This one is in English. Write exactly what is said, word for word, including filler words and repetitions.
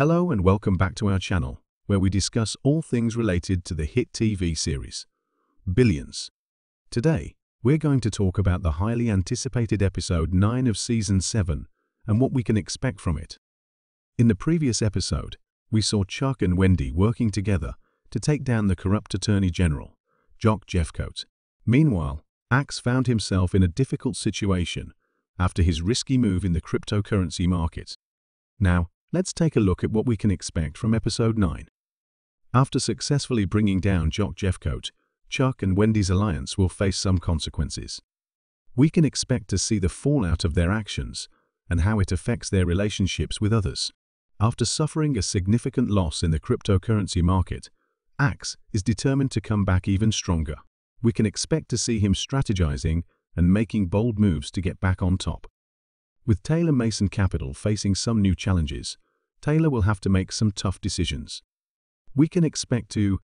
Hello and welcome back to our channel, where we discuss all things related to the hit T V series, Billions. Today, we're going to talk about the highly anticipated episode nine of season seven and what we can expect from it. In the previous episode, we saw Chuck and Wendy working together to take down the corrupt Attorney General, Jock Jeffcoat. Meanwhile, Axe found himself in a difficult situation after his risky move in the cryptocurrency market. Now, let's take a look at what we can expect from episode nine. After successfully bringing down Jock Jeffcoat, Chuck and Wendy's alliance will face some consequences. We can expect to see the fallout of their actions and how it affects their relationships with others. After suffering a significant loss in the cryptocurrency market, Axe is determined to come back even stronger. We can expect to see him strategizing and making bold moves to get back on top. With Taylor Mason Capital facing some new challenges, Taylor will have to make some tough decisions. We can expect to